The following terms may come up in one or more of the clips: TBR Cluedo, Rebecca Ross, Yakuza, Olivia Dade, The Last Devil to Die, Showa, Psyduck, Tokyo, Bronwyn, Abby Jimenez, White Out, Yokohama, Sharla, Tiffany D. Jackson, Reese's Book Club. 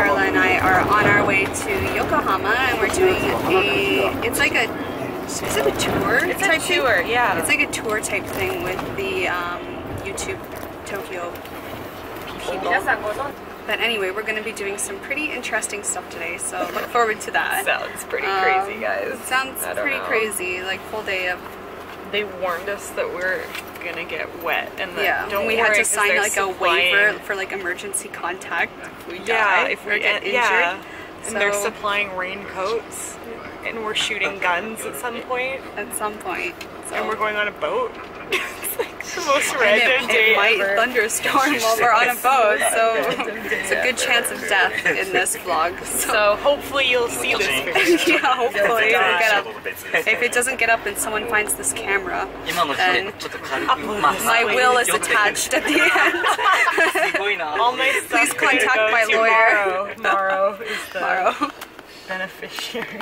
Sharla and I are on our way to Yokohama, and we're doing it's like a tour, yeah. It's like a tour type thing with the YouTube Tokyo people. But anyway, we're going to be doing some pretty interesting stuff today, so look forward to that. Sounds pretty crazy, guys. Sounds pretty crazy, like full day of... They warned us that we're going to get wet, and then we had to sign like a waiver for like emergency contact if we die, if we get injured. Yeah. So, and they're supplying raincoats, and we're shooting guns at some point. At some point. So. And we're going on a boat. It's like the most random day ever. It might thunderstorm while we're on a boat, so it's a good chance of death in this vlog. So hopefully you'll see this video. Yeah, hopefully it'll get up. If it doesn't get up and someone finds this camera, then my will is attached at the end. Please contact my lawyer. Tomorrow is the beneficiary.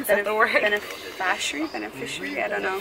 Is that the word? Beneficiary? Beneficiary? I don't know.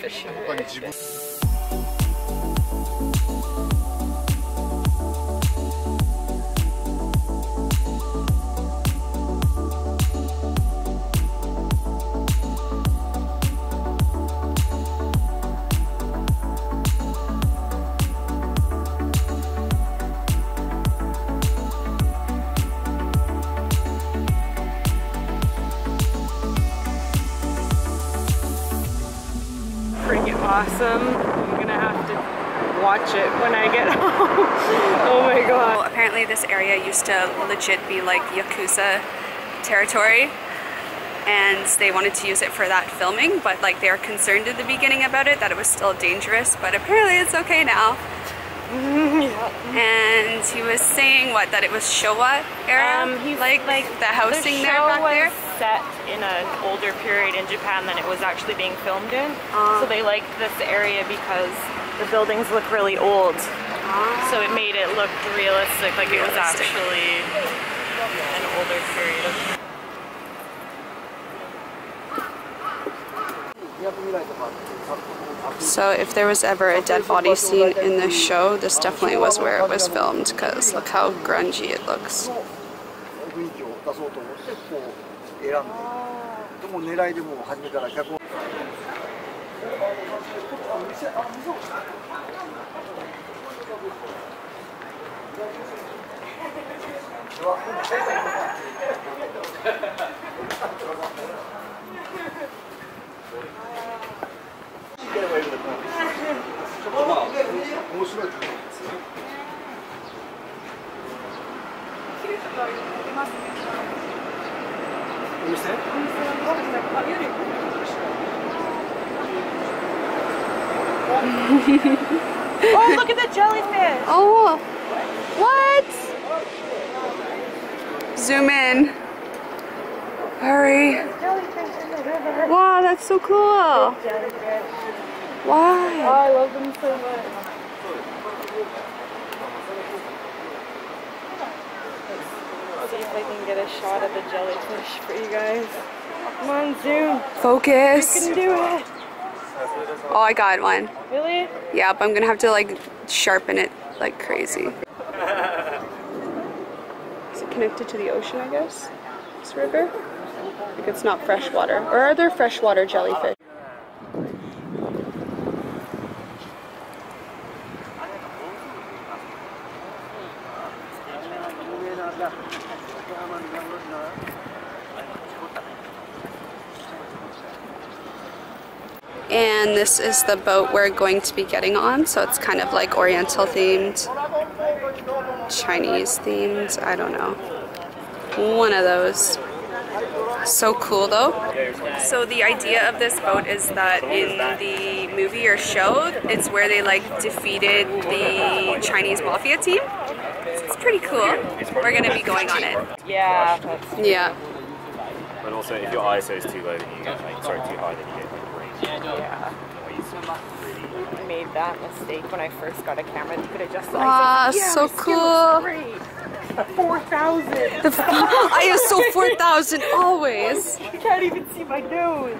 Awesome. I'm gonna have to watch it when I get home. Oh my god. Well, apparently this area used to legit be like Yakuza territory, and they wanted to use it for that filming, but like they were concerned at the beginning about it, that it was still dangerous, but apparently it's okay now. And he was saying that it was Showa era, like the housing there back there. Set in an older period in Japan than it was actually being filmed in. So they liked this area because the buildings look really old. So it made it look realistic, like it was actually an older period of time. So if there was ever a dead body scene in this show, this definitely was where it was filmed, because look how grungy it looks. Oh, look at the jellyfish! Oh, what? Zoom in. Hurry. Jellyfish in the river. Wow, that's so cool. Why? Oh, I love them so much. See if I can get a shot of the jellyfish for you guys. Come on, zoom. Focus. You can do it. Oh, I got one. Really? Yeah, but I'm gonna have to like sharpen it like crazy. Is it connected to the ocean, I guess? This river? Like it's not freshwater. Or are there freshwater jellyfish? And this is the boat we're going to be getting on, so it's kind of like oriental themed, Chinese themed, I don't know, one of those. So cool though. So the idea of this boat is that in the movie or show, it's where they like defeated the Chinese mafia team. So it's pretty cool. We're gonna be going on it. Yeah. Yeah. But also if your ISO is too low, then you get like, sorry, too high, then you get like I made that mistake when I first got a camera. You could adjust the ISO. Ah, yeah, so cool. 4,000. ISO 4,000 always. I can't even see my nose.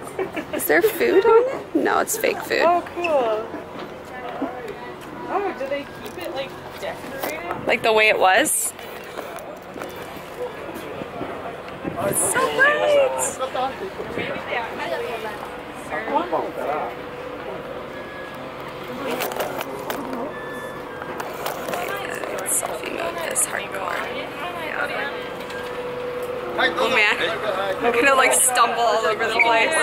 Is there food on it? No, it's fake food. Oh, cool. Oh, do they keep it like decorated? Like the way it was? It's so bright! Maybe they actually selfie mode is hardcore. Yeah. Oh man, I'm gonna like stumble all over the place.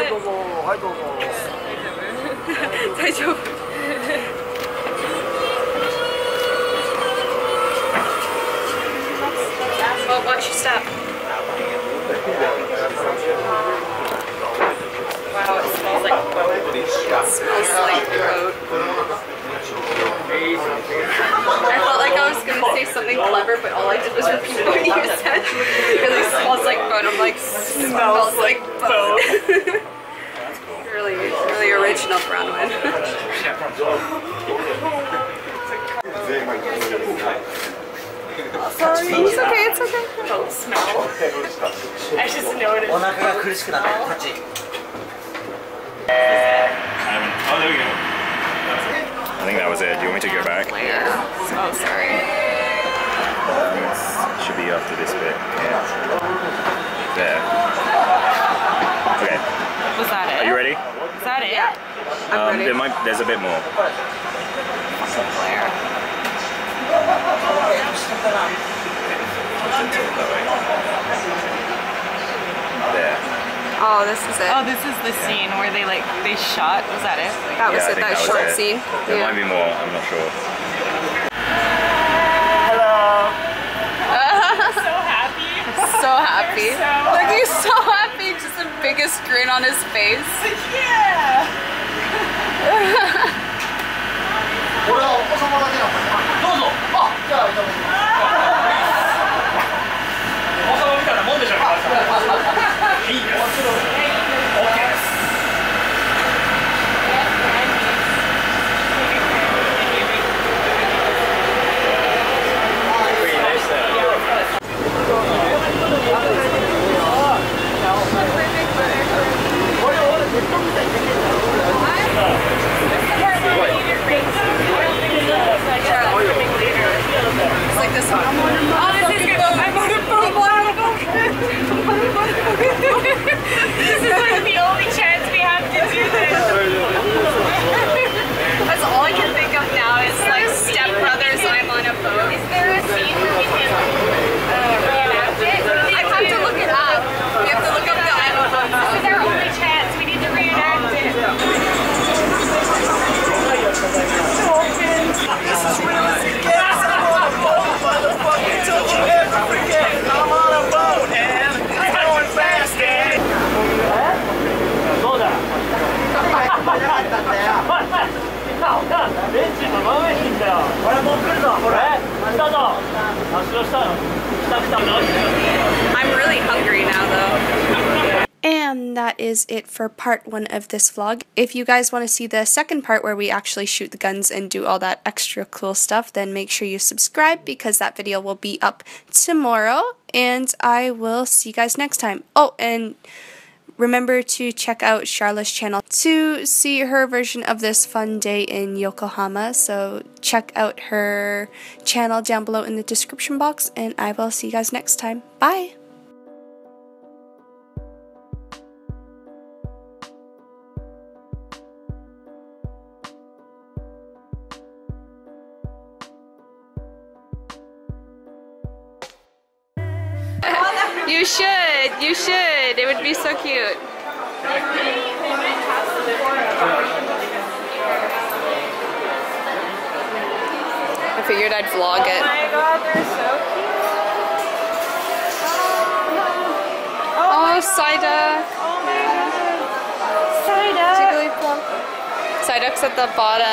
Oh, watch your step. Wow, it smells like road. It smells like road. I felt like I was going to say something clever, but all I did was repeat what you said. It really smells like road. I'm like, smells like road. really original, Bronwyn. Sorry. It's okay, it's okay. Boat smell. I just noticed. Oh, there we go. I think that was it. Do you want me to go back? Yeah. Oh, sorry. Should be after this bit. Yeah. There. Okay. Was that it? Are you ready? Is that it? Yeah. I'm ready. There's a bit more. There. Oh, this is it. Oh, this is the scene where they like shot. Was that it? That was it. That short scene. There might be more. I'm not sure. Hello. So happy. So happy. Like he's so happy. Just the biggest grin on his face. Yeah. I'm really hungry now though. And that is it for part one of this vlog. If you guys want to see the second part where we actually shoot the guns and do all that extra cool stuff, then make sure you subscribe because that video will be up tomorrow. And I will see you guys next time. Oh, and remember to check out Sharla's channel to see her version of this fun day in Yokohama. So check out her channel down below in the description box, and I will see you guys next time. Bye! You should, you should. It would be so cute. I figured I'd vlog it. Oh my god, they're so cute. Oh, Psyduck. Oh my god. Psyduck. Psyduck's at the bottom.